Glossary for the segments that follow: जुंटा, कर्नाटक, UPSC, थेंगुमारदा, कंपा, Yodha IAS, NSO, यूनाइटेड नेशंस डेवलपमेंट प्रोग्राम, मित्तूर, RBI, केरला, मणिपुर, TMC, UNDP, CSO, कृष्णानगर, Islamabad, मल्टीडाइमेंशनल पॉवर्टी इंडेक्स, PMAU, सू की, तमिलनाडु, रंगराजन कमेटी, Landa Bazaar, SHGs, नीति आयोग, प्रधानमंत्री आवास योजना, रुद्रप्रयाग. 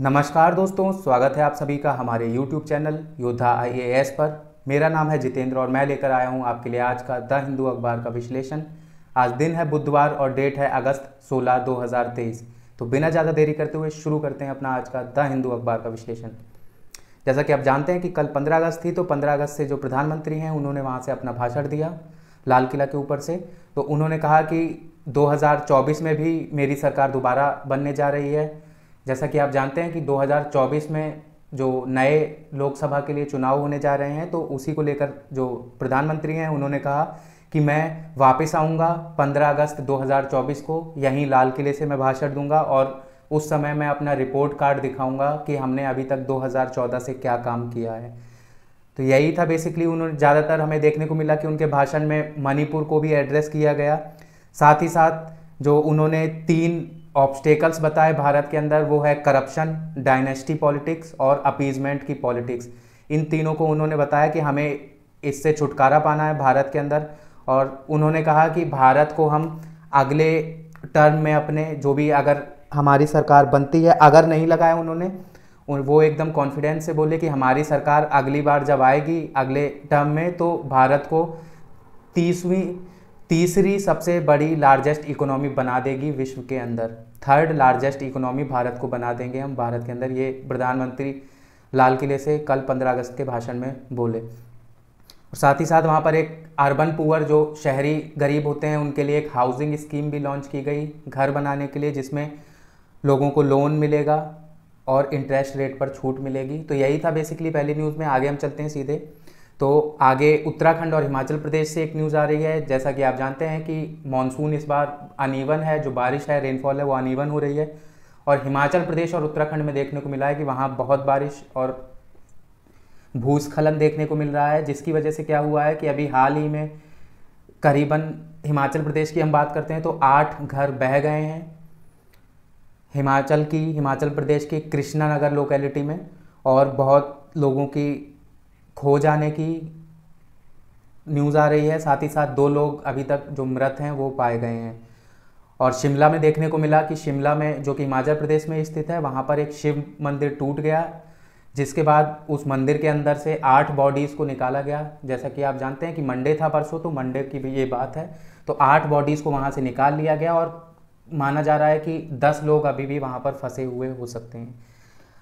नमस्कार दोस्तों, स्वागत है आप सभी का हमारे YouTube चैनल योद्धा IAS पर। मेरा नाम है जितेंद्र और मैं लेकर आया हूं आपके लिए आज का द हिंदू अखबार का विश्लेषण। आज दिन है बुधवार और डेट है अगस्त 16 2023। तो बिना ज़्यादा देरी करते हुए शुरू करते हैं अपना आज का द हिंदू अखबार का विश्लेषण। जैसा कि आप जानते हैं कि कल 15 अगस्त थी, तो 15 अगस्त से जो प्रधानमंत्री हैं उन्होंने वहाँ से अपना भाषण दिया लाल किला के ऊपर से। तो उन्होंने कहा कि 2024 में भी मेरी सरकार दोबारा बनने जा रही है। जैसा कि आप जानते हैं कि 2024 में जो नए लोकसभा के लिए चुनाव होने जा रहे हैं, तो उसी को लेकर जो प्रधानमंत्री हैं उन्होंने कहा कि मैं वापस आऊँगा 15 अगस्त 2024 को, यहीं लाल किले से मैं भाषण दूंगा और उस समय मैं अपना रिपोर्ट कार्ड दिखाऊंगा कि हमने अभी तक 2014 से क्या काम किया है। तो यही था बेसिकली, उन्होंने ज़्यादातर हमें देखने को मिला कि उनके भाषण में मणिपुर को भी एड्रेस किया गया। साथ ही साथ जो उन्होंने 3 ऑब्स्टेकल्स बताए भारत के अंदर, वो है करप्शन, डायनेस्टी पॉलिटिक्स और अपीजमेंट की पॉलिटिक्स। इन तीनों को उन्होंने बताया कि हमें इससे छुटकारा पाना है भारत के अंदर। और उन्होंने कहा कि भारत को हम अगले टर्म में अपने जो भी, अगर हमारी सरकार बनती है, अगर नहीं लगाया उन्होंने, वो एकदम कॉन्फिडेंस से बोले कि हमारी सरकार अगली बार जब आएगी अगले टर्म में, तो भारत को तीसरी सबसे बड़ी लार्जेस्ट इकोनॉमी बना देगी विश्व के अंदर। थर्ड लार्जेस्ट इकोनॉमी भारत को बना देंगे हम भारत के अंदर। ये प्रधानमंत्री लाल किले से कल 15 अगस्त के भाषण में बोले। और साथ ही साथ वहाँ पर एक अर्बन पुअर, जो शहरी गरीब होते हैं, उनके लिए एक हाउसिंग स्कीम भी लॉन्च की गई घर बनाने के लिए, जिसमें लोगों को लोन मिलेगा और इंटरेस्ट रेट पर छूट मिलेगी। तो यही था बेसिकली पहली न्यूज़ में। आगे हम चलते हैं सीधे। तो आगे उत्तराखंड और हिमाचल प्रदेश से एक न्यूज़ आ रही है। जैसा कि आप जानते हैं कि मॉनसून इस बार अनइवन है, जो बारिश है, रेनफॉल है, वो अनइवन हो रही है। और हिमाचल प्रदेश और उत्तराखंड में देखने को मिला है कि वहाँ बहुत बारिश और भूस्खलन देखने को मिल रहा है, जिसकी वजह से क्या हुआ है कि अभी हाल ही में करीबन, हिमाचल प्रदेश की हम बात करते हैं तो 8 घर बह गए हैं हिमाचल प्रदेश की कृष्णानगर लोकेलिटी में। और बहुत लोगों की खो जाने की न्यूज़ आ रही है। साथ ही साथ 2 लोग अभी तक जो मृत हैं वो पाए गए हैं। और शिमला में देखने को मिला कि शिमला में, जो कि हिमाचल प्रदेश में स्थित है, वहाँ पर एक शिव मंदिर टूट गया, जिसके बाद उस मंदिर के अंदर से 8 बॉडीज़ को निकाला गया। जैसा कि आप जानते हैं कि मंडे था परसों, तो मंडे की भी ये बात है। तो 8 बॉडीज़ को वहाँ से निकाल लिया गया और माना जा रहा है कि 10 लोग अभी भी वहाँ पर फंसे हुए हो सकते हैं।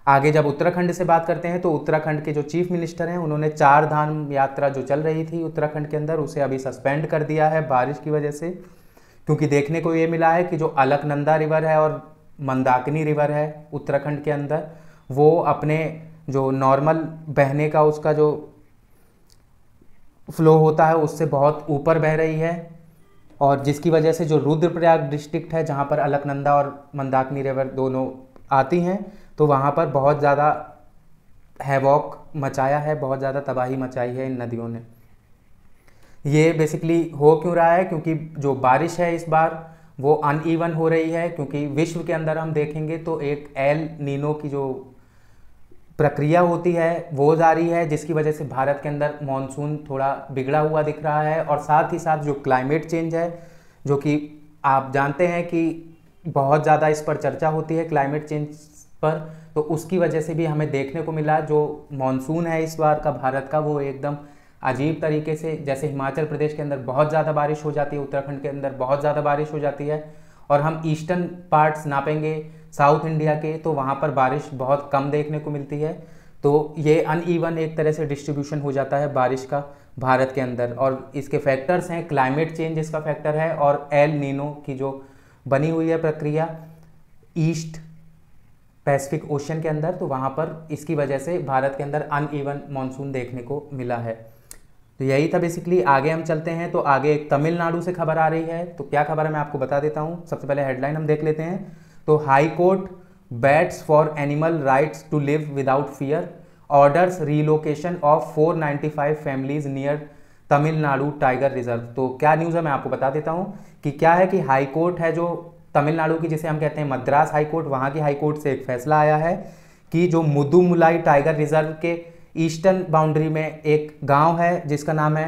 आगे जब उत्तराखंड से बात करते हैं तो उत्तराखंड के जो चीफ मिनिस्टर हैं उन्होंने 4 धाम यात्रा जो चल रही थी उत्तराखंड के अंदर, उसे अभी सस्पेंड कर दिया है बारिश की वजह से। क्योंकि देखने को ये मिला है कि जो अलकनंदा रिवर है और मंदाकिनी रिवर है उत्तराखंड के अंदर, वो अपने जो नॉर्मल बहने का उसका जो फ्लो होता है उससे बहुत ऊपर बह रही है। और जिसकी वजह से जो रुद्रप्रयाग डिस्ट्रिक्ट है, जहाँ पर अलकनंदा और मंदाकिनी रिवर दोनों आती हैं, तो वहाँ पर बहुत ज़्यादा हैवॉक मचाया है, बहुत ज़्यादा तबाही मचाई है इन नदियों ने। ये बेसिकली हो क्यों रहा है? क्योंकि जो बारिश है इस बार वो अनइवन हो रही है। क्योंकि विश्व के अंदर हम देखेंगे तो एक एल नीनो की जो प्रक्रिया होती है वो जारी है, जिसकी वजह से भारत के अंदर मॉनसून थोड़ा बिगड़ा हुआ दिख रहा है। और साथ ही साथ जो क्लाइमेट चेंज है, जो कि आप जानते हैं कि बहुत ज़्यादा इस पर चर्चा होती है क्लाइमेट चेंज पर, तो उसकी वजह से भी हमें देखने को मिला जो मॉनसून है इस बार का भारत का, वो एकदम अजीब तरीके से, जैसे हिमाचल प्रदेश के अंदर बहुत ज़्यादा बारिश हो जाती है, उत्तराखंड के अंदर बहुत ज़्यादा बारिश हो जाती है। और हम ईस्टर्न पार्ट्स नापेंगे साउथ इंडिया के, तो वहाँ पर बारिश बहुत कम देखने को मिलती है। तो ये अनइवन एक तरह से डिस्ट्रीब्यूशन हो जाता है बारिश का भारत के अंदर। और इसके फैक्टर्स हैं, क्लाइमेट चेंज इसका फैक्टर है, और एल नीनो की जो बनी हुई है प्रक्रिया ईस्ट पैसिफिक ओशन के अंदर, तो वहाँ पर इसकी वजह से भारत के अंदर अनइवन मॉनसून देखने को मिला है। तो यही था बेसिकली। आगे हम चलते हैं तो आगे एक तमिलनाडु से खबर आ रही है। तो क्या खबर है मैं आपको बता देता हूँ। सबसे पहले हेडलाइन हम देख लेते हैं। तो high court bats for animal rights to live without fear, orders relocation of 495 families near तमिलनाडु tiger reserve. तो क्या न्यूज़ है मैं आपको बता देता हूँ कि क्या है कि हाई कोर्ट है जो तमिलनाडु की, जिसे हम कहते हैं मद्रास हाई कोर्ट, वहाँ की हाई कोर्ट से एक फैसला आया है कि जो मुदुमलाई टाइगर रिजर्व के ईस्टर्न बाउंड्री में एक गांव है जिसका नाम है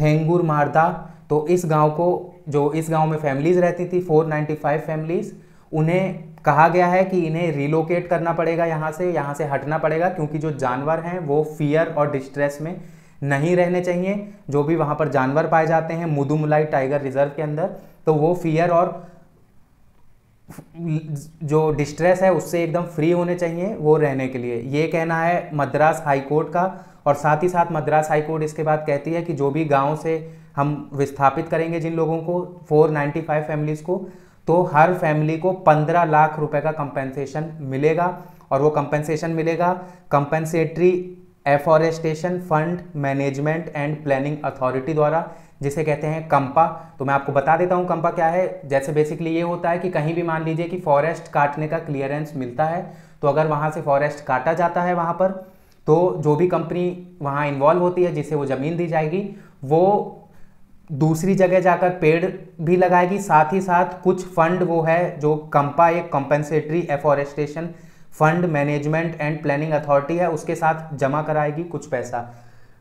थेंगुमारदा, तो इस गांव में फैमिलीज़ रहती थी 495 फैमिलीज़, उन्हें कहा गया है कि इन्हें रिलोकेट करना पड़ेगा, यहाँ से हटना पड़ेगा, क्योंकि जो जानवर हैं वो फियर और डिस्ट्रेस में नहीं रहने चाहिए। जो भी वहाँ पर जानवर पाए जाते हैं मुदुमलाई टाइगर रिजर्व के अंदर, तो वो फियर और जो डिस्ट्रेस है उससे एकदम फ्री होने चाहिए वो रहने के लिए, ये कहना है मद्रास हाई कोर्ट का। और साथ ही साथ मद्रास हाई कोर्ट इसके बाद कहती है कि जो भी गाँव से हम विस्थापित करेंगे जिन लोगों को 495 फैमिलीज़ को, तो हर फैमिली को 15 लाख रुपए का कंपेंसेशन मिलेगा। और वो कंपेंसेशन मिलेगा compensatory afforestation fund management and planning authority द्वारा, जिसे कहते हैं कंपा। तो मैं आपको बता देता हूँ कंपा क्या है। जैसे बेसिकली ये होता है कि कहीं भी मान लीजिए कि फॉरेस्ट काटने का क्लियरेंस मिलता है, तो अगर वहाँ से फॉरेस्ट काटा जाता है वहाँ पर, तो जो भी कंपनी वहाँ इन्वॉल्व होती है जिसे वो ज़मीन दी जाएगी वो दूसरी जगह जाकर पेड़ भी लगाएगी, साथ ही साथ कुछ फंड वो है जो कंपा एक compensatory afforestation fund management and planning authority है उसके साथ जमा कराएगी कुछ पैसा।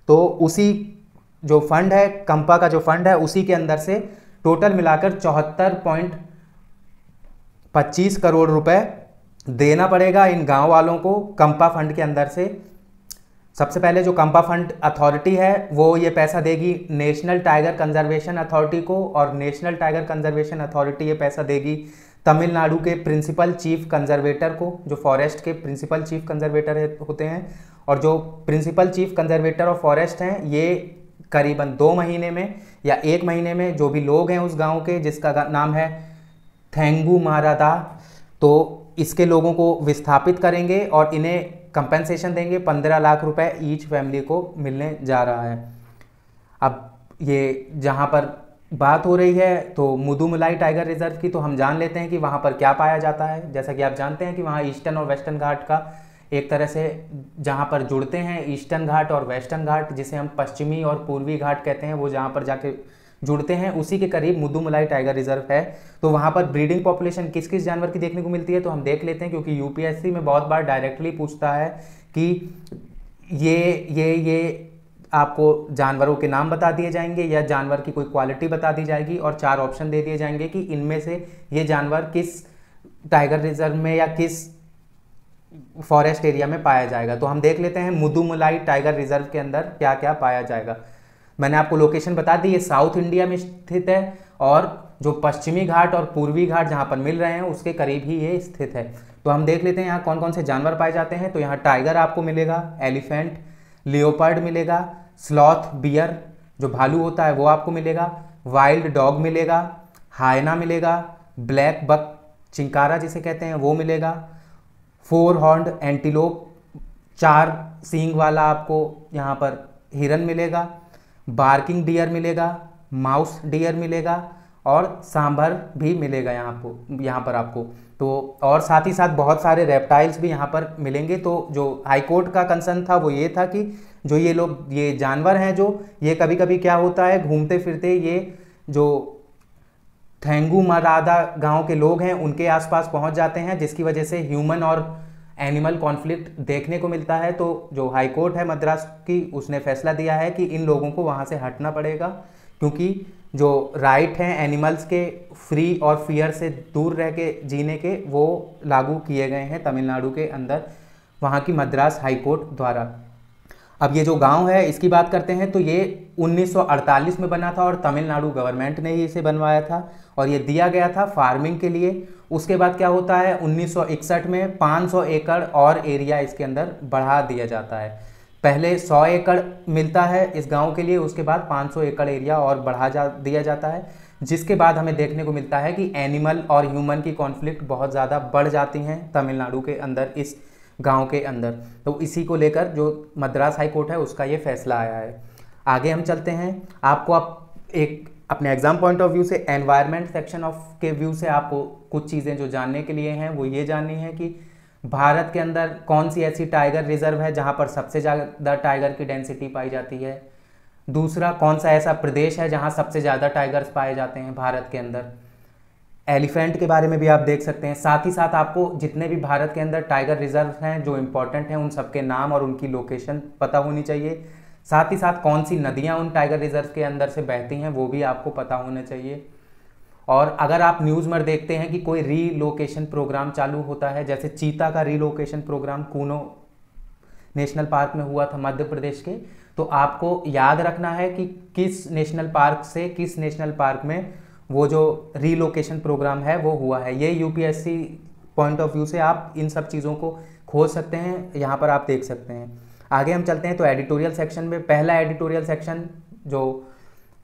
तो उसी जो फंड है कंपा का जो फंड है उसी के अंदर से टोटल मिलाकर 74.25 करोड़ रुपए देना पड़ेगा इन गाँव वालों को कंपा फंड के अंदर से। सबसे पहले जो कंपा फंड अथॉरिटी है वो ये पैसा देगी नेशनल टाइगर कंजर्वेशन अथॉरिटी को, और नेशनल टाइगर कंजर्वेशन अथॉरिटी ये पैसा देगी तमिलनाडु के प्रिंसिपल चीफ कंजर्वेटर को, जो फॉरेस्ट के प्रिंसिपल चीफ कंजर्वेटर होते हैं। और जो principal chief conservator of forest हैं ये करीबन 2 महीने में या 1 महीने में जो भी लोग हैं उस गाँव के जिसका नाम है थेंगुमारदा, तो इसके लोगों को विस्थापित करेंगे और इन्हें कंपेंसेशन देंगे 15 लाख रुपए ईच फैमिली को मिलने जा रहा है। अब ये जहाँ पर बात हो रही है तो मुदुमलाई टाइगर रिजर्व की, तो हम जान लेते हैं कि वहाँ पर क्या पाया जाता है। जैसा कि आप जानते हैं कि वहाँ ईस्टर्न और वेस्टर्न घाट का एक तरह से जहाँ पर जुड़ते हैं ईस्टर्न घाट और वेस्टर्न घाट, जिसे हम पश्चिमी और पूर्वी घाट कहते हैं, वो जहाँ पर जाके जुड़ते हैं उसी के करीब मुदुमलाई टाइगर रिजर्व है। तो वहाँ पर ब्रीडिंग पॉपुलेशन किस किस जानवर की देखने को मिलती है तो हम देख लेते हैं, क्योंकि यूपीएससी में बहुत बार डायरेक्टली पूछता है कि ये आपको जानवरों के नाम बता दिए जाएंगे या जानवर की कोई क्वालिटी बता दी जाएगी और 4 ऑप्शन दे दिए जाएंगे कि इनमें से ये जानवर किस टाइगर रिजर्व में या किस फॉरेस्ट एरिया में पाया जाएगा। तो हम देख लेते हैं मुदुमलाई टाइगर रिजर्व के अंदर क्या क्या पाया जाएगा। मैंने आपको लोकेशन बता दी, ये साउथ इंडिया में स्थित है और जो पश्चिमी घाट और पूर्वी घाट जहाँ पर मिल रहे हैं उसके करीब ही ये स्थित है। तो हम देख लेते हैं यहाँ कौन कौन से जानवर पाए जाते हैं। तो यहाँ टाइगर आपको मिलेगा, एलिफेंट, लियोपर्ड मिलेगा, स्लॉथ बियर जो भालू होता है वो आपको मिलेगा, वाइल्ड डॉग मिलेगा, हायना मिलेगा, ब्लैक बक चिंकारा जिसे कहते हैं वो मिलेगा, 4 हॉर्न्ड एंटीलोप 4 सींग वाला आपको यहाँ पर हिरन मिलेगा, बार्किंग डियर मिलेगा, माउस डियर मिलेगा और सांभर भी मिलेगा यहाँ पर आपको। तो और साथ ही साथ बहुत सारे रेप्टाइल्स भी यहाँ पर मिलेंगे। तो जो हाई कोर्ट का कंसर्न था वो ये था कि जो ये लोग ये जानवर हैं जो ये कभी कभी क्या होता है घूमते फिरते ये जो थेंगुमारदा गांव के लोग हैं उनके आसपास पहुँच जाते हैं, जिसकी वजह से ह्यूमन और एनिमल कॉन्फ्लिक्ट देखने को मिलता है। तो जो हाई कोर्ट है मद्रास की उसने फैसला दिया है कि इन लोगों को वहाँ से हटना पड़ेगा, क्योंकि जो राइट हैं एनिमल्स के फ्री और फियर से दूर रह के जीने के वो लागू किए गए हैं तमिलनाडु के अंदर वहाँ की मद्रास हाई कोर्ट द्वारा। अब ये जो गांव है इसकी बात करते हैं तो ये 1948 में बना था और तमिलनाडु गवर्नमेंट ने ही इसे बनवाया था और ये दिया गया था फार्मिंग के लिए। उसके बाद क्या होता है 1961 में 500 एकड़ और एरिया इसके अंदर बढ़ा दिया जाता है। पहले 100 एकड़ मिलता है इस गांव के लिए, उसके बाद 500 एकड़ एरिया और दिया जाता है, जिसके बाद हमें देखने को मिलता है कि एनिमल और ह्यूमन की कॉन्फ्लिक्ट बहुत ज़्यादा बढ़ जाती हैं तमिलनाडु के अंदर इस गांव के अंदर। तो इसी को लेकर जो मद्रास हाई कोर्ट है उसका ये फैसला आया है। आगे हम चलते हैं, आपको एक अपने एग्जाम पॉइंट ऑफ व्यू से एनवायरनमेंट सेक्शन ऑफ के व्यू से आपको कुछ चीज़ें जो जानने के लिए हैं वो ये जाननी है कि भारत के अंदर कौन सी ऐसी टाइगर रिजर्व है जहाँ पर सबसे ज़्यादा टाइगर की डेंसिटी पाई जाती है। दूसरा, कौन सा ऐसा प्रदेश है जहाँ सबसे ज़्यादा टाइगर्स पाए जाते हैं भारत के अंदर। एलिफेंट के बारे में भी आप देख सकते हैं। साथ ही साथ आपको जितने भी भारत के अंदर टाइगर रिजर्व हैं जो इम्पोर्टेंट हैं उन सबके नाम और उनकी लोकेशन पता होनी चाहिए। साथ ही साथ कौन सी नदियां उन टाइगर रिजर्व के अंदर से बहती हैं वो भी आपको पता होना चाहिए। और अगर आप न्यूज़ में देखते हैं कि कोई रीलोकेशन प्रोग्राम चालू होता है, जैसे चीता का relocation programme Kuno national park में हुआ था मध्य प्रदेश के, तो आपको याद रखना है कि किस नेशनल पार्क से किस नेशनल पार्क में वो जो रीलोकेशन प्रोग्राम है वो हुआ है। ये यूपीएससी पॉइंट ऑफ व्यू से आप इन सब चीज़ों को खोज सकते हैं, यहाँ पर आप देख सकते हैं। आगे हम चलते हैं तो एडिटोरियल सेक्शन में। पहला एडिटोरियल सेक्शन जो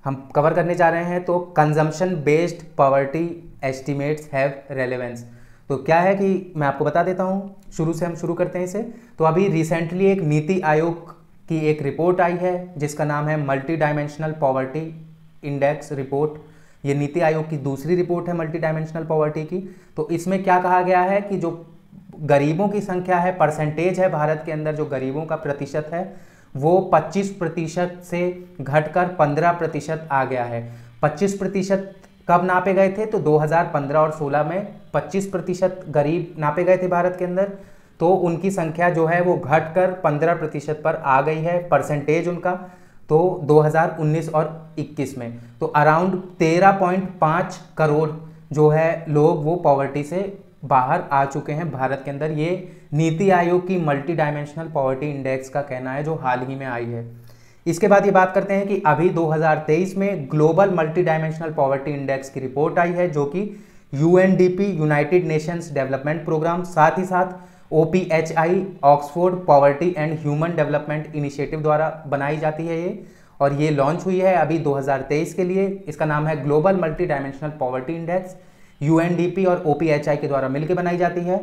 हम कवर करने जा रहे हैं तो consumption based poverty estimates have relevance. तो क्या है कि मैं आपको बता देता हूँ, शुरू से हम शुरू करते हैं इसे। तो अभी रिसेंटली एक नीति आयोग की एक रिपोर्ट आई है जिसका नाम है मल्टीडाइमेंशनल पॉवर्टी इंडेक्स रिपोर्ट। ये नीति आयोग की दूसरी रिपोर्ट है मल्टीडाइमेंशनल पॉवर्टी की। तो इसमें क्या कहा गया है कि जो गरीबों की संख्या है, परसेंटेज है भारत के अंदर, जो गरीबों का प्रतिशत है वो 25% से घटकर 15% आ गया है। 25% कब नापे गए थे? तो 2015 और 16 में 25% गरीब नापे गए थे भारत के अंदर, तो उनकी संख्या जो है वो घटकर 15% पर आ गई है परसेंटेज उनका, तो 2019 और 21 में। तो अराउंड 13.5 करोड़ जो है लोग वो पॉवर्टी से बाहर आ चुके हैं भारत के अंदर। ये नीति आयोग की मल्टी डायमेंशनल पॉवर्टी इंडेक्स का कहना है जो हाल ही में आई है। इसके बाद ये बात करते हैं कि अभी 2023 में global multi dimensional poverty index की रिपोर्ट आई है जो कि UNDP यूनाइटेड नेशंस डेवलपमेंट प्रोग्राम, साथ ही साथ OPHI Oxford poverty and human development initiative द्वारा बनाई जाती है ये, और ये लॉन्च हुई है अभी 2023 के लिए। इसका नाम है global multi dimensional poverty index. UNDP और OPHI के द्वारा मिलकर बनाई जाती है।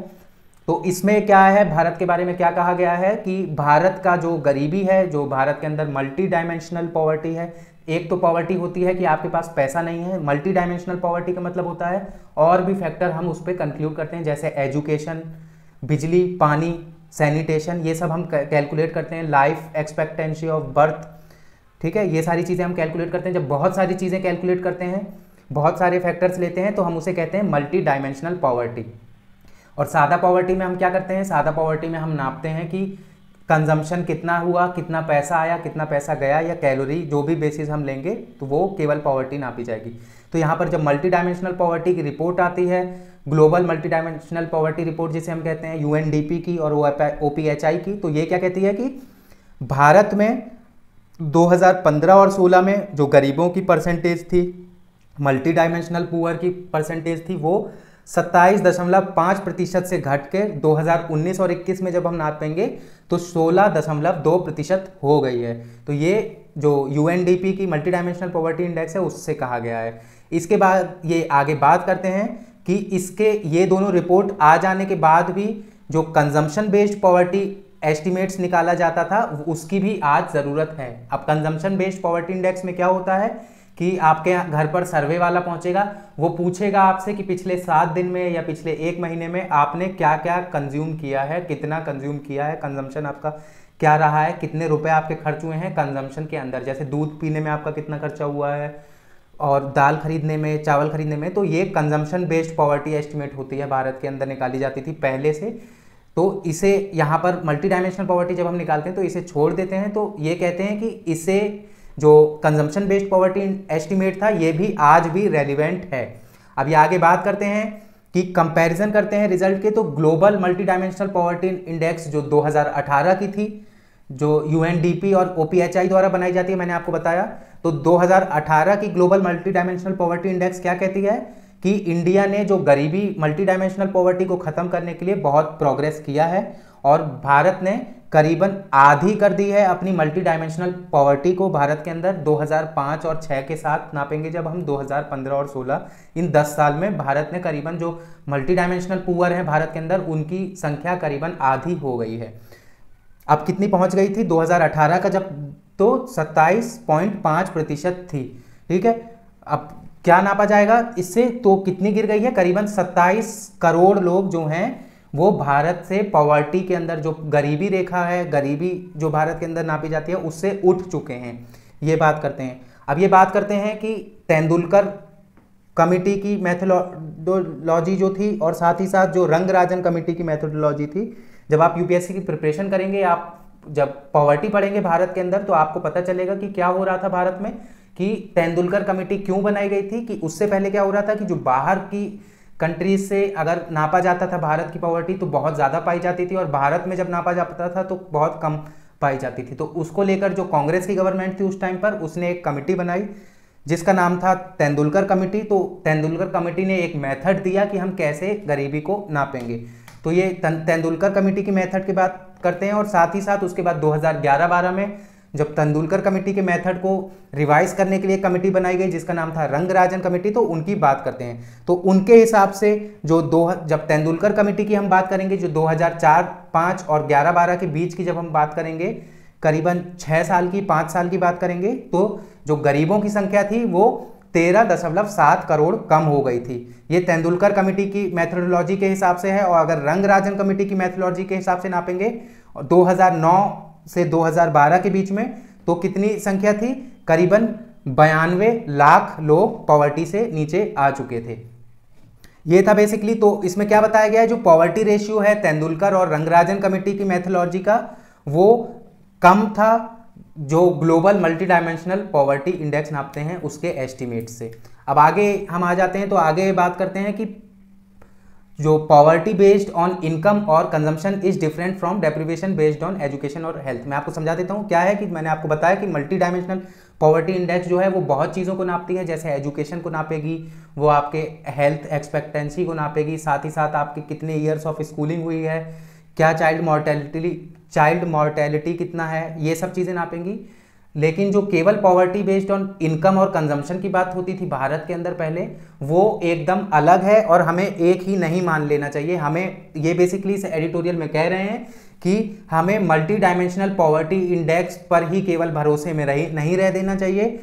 तो इसमें क्या है, भारत के बारे में क्या कहा गया है कि भारत का जो गरीबी है, जो भारत के अंदर मल्टी डायमेंशनल पॉवर्टी है, एक तो पॉवर्टी होती है कि आपके पास पैसा नहीं है, मल्टी डायमेंशनल पॉवर्टी का मतलब होता है और भी फैक्टर हम उस पर कंक्लूड करते हैं, जैसे एजुकेशन, बिजली, पानी, सैनिटेशन, ये सब हम कैलकुलेट करते हैं, लाइफ एक्सपेक्टेंसी ऑफ बर्थ, ठीक है, ये सारी चीज़ें हम कैलकुलेट करते हैं। जब बहुत सारी चीज़ें कैलकुलेट करते हैं, बहुत सारे फैक्टर्स लेते हैं, तो हम उसे कहते हैं मल्टी डायमेंशनल पॉवर्टी। और सादा पॉवर्टी में हम क्या करते हैं, सादा पॉवर्टी में हम नापते हैं कि कंजम्पशन कितना हुआ, कितना पैसा आया, कितना पैसा गया, या कैलोरी, जो भी बेसिस हम लेंगे तो वो केवल पॉवर्टी नापी जाएगी। तो यहाँ पर जब मल्टी डायमेंशनल पॉवर्टी की रिपोर्ट आती है, global multi dimensional poverty report जिसे हम कहते हैं, UNDP की और OPHI की, तो ये क्या कहती है कि भारत में 2015 और 16 में जो गरीबों की परसेंटेज थी, मल्टी डायमेंशनल पुअर की परसेंटेज थी, वो 27.5% से घट के 2019 और 21 में जब हम नापेंगे तो 16.2% हो गई है। तो ये जो UNDP की मल्टी डायमेंशनल पॉवर्टी इंडेक्स है उससे कहा गया है। इसके बाद ये आगे बात करते हैं कि इसके ये दोनों रिपोर्ट आ जाने के बाद भी जो कंजम्पशन बेस्ड पॉवर्टी एस्टिमेट्स निकाला जाता था उसकी भी आज ज़रूरत है। अब कंजम्पशन बेस्ड पॉवर्टी इंडेक्स में क्या होता है कि आपके घर पर सर्वे वाला पहुंचेगा, वो पूछेगा आपसे कि पिछले 7 दिन में या पिछले 1 महीने में आपने क्या क्या कंज्यूम किया है, कितना कंज्यूम किया है, कंजम्पशन आपका क्या रहा है, कितने रुपए आपके खर्च हुए हैं कंजम्पशन के अंदर, जैसे दूध पीने में आपका कितना खर्चा हुआ है और दाल खरीदने में, चावल खरीदने में। तो ये कंजम्पशन बेस्ड पॉवर्टी एस्टिमेट होती है, भारत के अंदर निकाली जाती थी पहले से। तो इसे यहाँ पर मल्टी डायमेंशनल पॉवर्टी जब हम निकालते हैं तो इसे छोड़ देते हैं। तो ये कहते हैं कि इसे जो कंजम्पशन बेस्ड पॉवर्टी एस्टिमेट था ये भी आज भी रेलिवेंट है। अब ये आगे बात करते हैं कि कंपैरिजन करते हैं रिजल्ट के। तो global multi dimensional poverty index जो 2018 की थी, जो UNDP और OPHI द्वारा बनाई जाती है, मैंने आपको बताया, तो 2018 की global multi dimensional poverty index क्या कहती है कि इंडिया ने जो गरीबी, मल्टी डायमेंशनल पॉवर्टी को ख़त्म करने के लिए बहुत प्रोग्रेस किया है और भारत ने करीबन आधी कर दी है अपनी मल्टी डायमेंशनल पॉवर्टी को। भारत के अंदर 2005 और 6 के साथ नापेंगे जब हम, 2015 और 16, इन 10 साल में भारत ने करीबन जो मल्टी डायमेंशनल पुअर हैं भारत के अंदर उनकी संख्या करीबन आधी हो गई है। अब कितनी पहुंच गई थी 2018 का जब, तो 27.5% थी, ठीक है। अब क्या नापा जाएगा इससे, तो कितनी गिर गई है, करीबन 27 करोड़ लोग जो हैं वो भारत से पॉवर्टी के अंदर, जो गरीबी रेखा है, गरीबी जो भारत के अंदर नापी जाती है, उससे उठ चुके हैं, ये बात करते हैं। अब ये बात करते हैं कि तेंदुलकर कमेटी की मेथोडोलॉजी जो थी और साथ ही साथ जो रंगराजन कमेटी की मेथोडोलॉजी थी। जब आप यूपीएससी की प्रिपरेशन करेंगे, आप जब पॉवर्टी पढ़ेंगे भारत के अंदर, तो आपको पता चलेगा कि क्या हो रहा था भारत में, कि तेंदुलकर कमेटी क्यों बनाई गई थी, कि उससे पहले क्या हो रहा था कि जो बाहर की कंट्रीज से अगर नापा जाता था भारत की पॉवर्टी तो बहुत ज़्यादा पाई जाती थी, और भारत में जब नापा जाता था तो बहुत कम पाई जाती थी। तो उसको लेकर जो कांग्रेस की गवर्नमेंट थी उस टाइम पर, उसने एक कमेटी बनाई जिसका नाम था तेंदुलकर कमेटी। तो तेंदुलकर कमेटी ने एक मेथड दिया कि हम कैसे गरीबी को नापेंगे। तो ये तेंदुलकर कमेटी की मेथड की बात करते हैं, और साथ ही साथ उसके बाद 2011-12 में जब तेंदुलकर कमेटी के मेथड को रिवाइज करने के लिए कमेटी बनाई गई जिसका नाम था रंगराजन कमेटी, तो उनकी बात करते हैं। तो उनके हिसाब से जो जब तेंदुलकर कमेटी की हम बात करेंगे, जो 2004-05 और 2011-12 के बीच की जब हम बात करेंगे, करीबन 6 साल की 5 साल की बात करेंगे, तो जो गरीबों की संख्या थी वो 13.7 करोड़ कम हो गई थी। ये तेंदुलकर कमेटी की मैथडोलॉजी के हिसाब से है, और अगर रंगराजन कमेटी की मैथडोलॉजी के हिसाब से नापेंगे 2009 से 2012 के बीच में, तो कितनी संख्या थी, करीबन 92 लाख लोग पॉवर्टी से नीचे आ चुके थे। ये था बेसिकली। तो इसमें क्या बताया गया है, जो पॉवर्टी रेशियो है तेंदुलकर और रंगराजन कमेटी की मैथडोलॉजी का वो कम था, जो ग्लोबल मल्टीडाइमेंशनल पॉवर्टी इंडेक्स नापते हैं उसके एस्टिमेट से। अब आगे हम आ जाते हैं, तो आगे बात करते हैं कि जो पॉवर्टी बेस्ड ऑन इनकम और consumption is different from deprivation based on education और हेल्थ। मैं आपको समझा देता हूँ क्या है, कि मैंने आपको बताया कि मल्टीडाइमेंशनल पॉवर्टी इंडेक्स जो है वो बहुत चीज़ों को नापती है, जैसे एजुकेशन को नापेगी, वो आपके हेल्थ एक्सपेक्टेंसी को नापेगी, साथ ही साथ आपके कितने ईयर्स ऑफ स्कूलिंग हुई है, क्या चाइल्ड मॉर्टेलिटी कितना है, ये सब चीज़ें नापेंगी। लेकिन जो केवल पॉवर्टी बेस्ड ऑन इनकम और कंजम्पशन की बात होती थी भारत के अंदर पहले, वो एकदम अलग है, और हमें एक ही नहीं मान लेना चाहिए। हमें ये बेसिकली इस एडिटोरियल में कह रहे हैं कि हमें मल्टी डायमेंशनल पॉवर्टी इंडेक्स पर ही केवल भरोसे में नहीं रह देना चाहिए,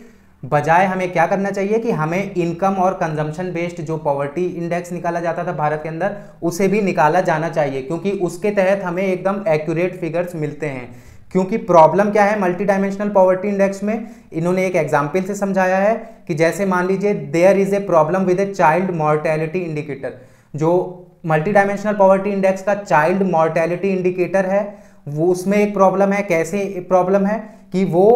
बजाय हमें क्या करना चाहिए कि हमें इनकम और कंजम्पशन बेस्ड जो पॉवर्टी इंडेक्स निकाला जाता था भारत के अंदर उसे भी निकाला जाना चाहिए, क्योंकि उसके तहत हमें एकदम एक्यूरेट फिगर्स मिलते हैं। क्योंकि प्रॉब्लम क्या है मल्टी डायमेंशनल पॉवर्टी इंडेक्स में, इन्होंने एक एग्जाम्पल से समझाया है कि जैसे मान लीजिए there is a problem with a child mortality indicator, जो मल्टी डायमेंशनल पॉवर्टी इंडेक्स का चाइल्ड मॉर्टेलिटी इंडिकेटर है वो, उसमें एक प्रॉब्लम है। कैसे प्रॉब्लम है कि वो